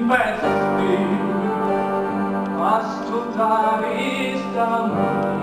Tempesti a studiare sta